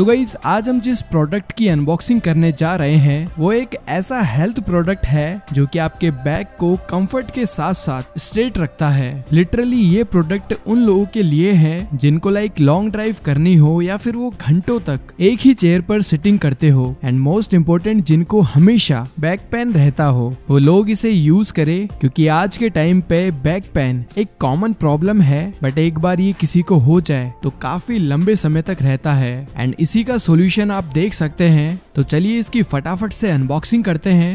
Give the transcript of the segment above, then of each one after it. So guys, आज हम जिस प्रोडक्ट की अनबॉक्सिंग करने जा रहे हैं वो एक ऐसा हेल्थ प्रोडक्ट है जो कि आपके बैक को कंफर्ट के साथ साथ स्ट्रेट रखता है। लिटरली ये प्रोडक्ट उन लोगों के लिए है जिनको लाइक लॉन्ग ड्राइव करनी हो या फिर वो घंटों तक एक ही चेयर पर सिटिंग करते हो, एंड मोस्ट इम्पोर्टेंट जिनको हमेशा बैक पेन रहता हो वो लोग इसे यूज करें, क्योंकि आज के टाइम पे बैक पेन एक कॉमन प्रॉब्लम है। बट एक बार ये किसी को हो जाए तो काफी लंबे समय तक रहता है, एंड इसी का सॉल्यूशन आप देख सकते हैं। तो चलिए इसकी फटाफट से अनबॉक्सिंग करते हैं।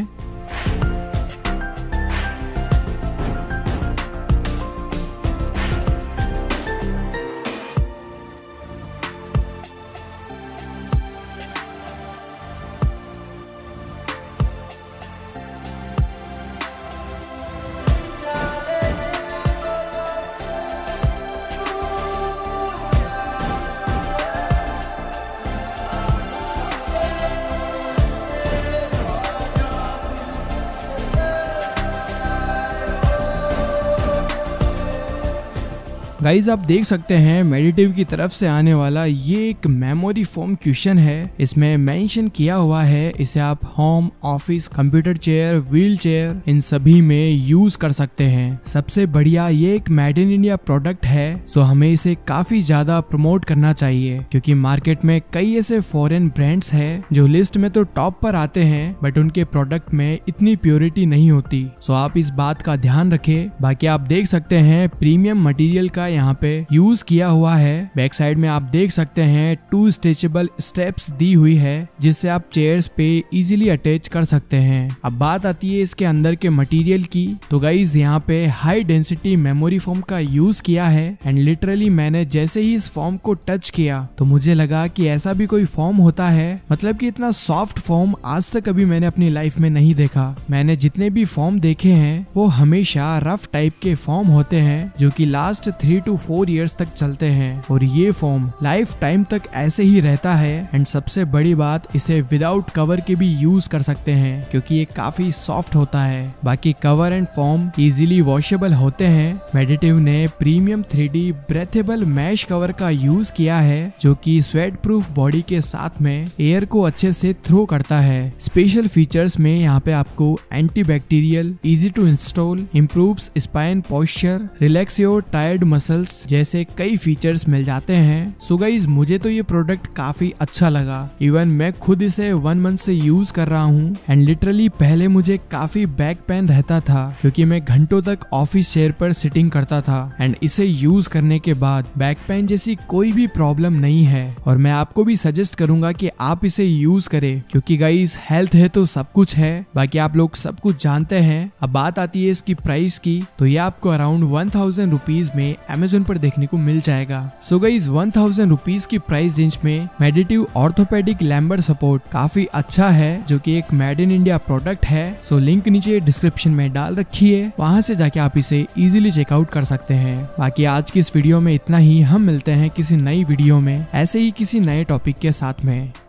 गाइज आप देख सकते हैं मेडिटिव की तरफ से आने वाला ये एक मेमोरी फोम क्यूशन है। इसमें मेंशन किया हुआ है इसे आप home, office, computer chair, wheel chair इन सभी में यूज कर सकते हैं। सबसे बढ़िया ये एक मेड इन इंडिया प्रोडक्ट है, सो हमें इसे काफी ज्यादा प्रमोट करना चाहिए, क्योंकि मार्केट में कई ऐसे फॉरेन ब्रांड्स हैं जो लिस्ट में तो टॉप पर आते हैं बट उनके प्रोडक्ट में इतनी प्योरिटी नहीं होती। सो आप इस बात का ध्यान रखें। बाकी आप देख सकते हैं प्रीमियम मटेरियल का यहाँ पे यूज किया हुआ है। बैक साइड में आप देख सकते हैं 2 स्ट्रेचेबल स्टेप्स दी हुई है जिससे आप चेयर्स पे इजीली अटैच कर सकते हैं। अब बात आती है इसके अंदर के मटेरियल की, तो गाइज यहाँ पे हाई डेंसिटी मेमोरी फोम का यूज किया है, एंड लिटरली मैंने जैसे ही इस फोम को टच किया तो मुझे लगा कि ऐसा भी कोई फोम होता है। मतलब कि इतना सॉफ्ट फोम आज तक कभी मैंने अपनी लाइफ में नहीं देखा। मैंने जितने भी फोम देखे हैं वो हमेशा रफ टाइप के फोम होते हैं जो कि लास्ट 3 to 4 इयर्स तक चलते हैं, और ये फोम लाइफ टाइम तक ऐसे ही रहता है। एंड सबसे बड़ी बात, इसे विदाउट कवर के भी यूज कर सकते हैं क्योंकि ये काफी सॉफ्ट होता है। बाकी cover and foam easily washable होते हैं। मेडिटिव ने premium 3D breathable mesh cover का यूज किया है जो कि स्वेट प्रूफ बॉडी के साथ में एयर को अच्छे से थ्रो करता है। स्पेशल फीचर्स में यहाँ पे आपको anti bacterial, easy to install, improves spine posture, relax your tired muscle जैसे कई फीचर्स मिल जाते हैं। सो गाइज मुझे तो ये प्रोडक्ट काफी अच्छा लगा। इवन मैं खुद इसे 1 मंथ से यूज कर रहा हूँ, एंड लिटरली पहले मुझे काफी बैक पेन रहता था क्योंकि मैं घंटों तक ऑफिस चेयर पर सिटिंग करता था, एंड इसे यूज करने के बाद बैक पेन जैसी कोई भी प्रॉब्लम नहीं है। और मैं आपको भी सजेस्ट करूंगा कि आप इसे यूज करें, क्योंकि गाइज हेल्थ है तो सब कुछ है। बाकी आप लोग सब कुछ जानते हैं। अब बात आती है इसकी प्राइस की, तो ये आपको अराउंड 1000 रुपीज में अमेज़न पर देखने को मिल जाएगा। सो गाइस 1000 रुपीज की प्राइस रेंज में मेडिटिव ऑर्थोपेडिक लैम्बर सपोर्ट काफी अच्छा है, जो कि एक मेड इन इंडिया प्रोडक्ट है। सो लिंक नीचे डिस्क्रिप्शन में डाल रखी है, वहां से जाके आप इसे इजीली चेकआउट कर सकते हैं। बाकी आज की इस वीडियो में इतना ही। हम मिलते हैं किसी नई वीडियो में ऐसे ही किसी नए टॉपिक के साथ में।